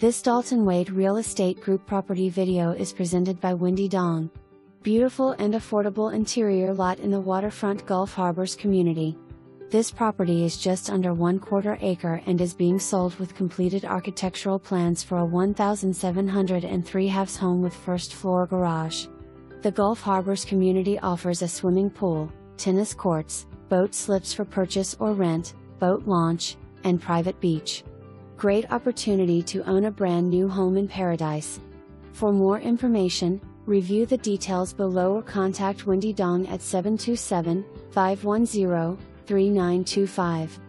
This Dalton Wade Real Estate Group property video is presented by Wendy Dong. Beautiful and affordable interior lot in the waterfront Gulf Harbors community. This property is just under 1/4 acre and is being sold with completed architectural plans for a 1,703 halves home with first floor garage. The Gulf Harbors community offers a swimming pool, tennis courts, boat slips for purchase or rent, boat launch, and private beach. Great opportunity to own a brand new home in paradise. For more information, review the details below or contact Wendy Dong at 727-510-3925.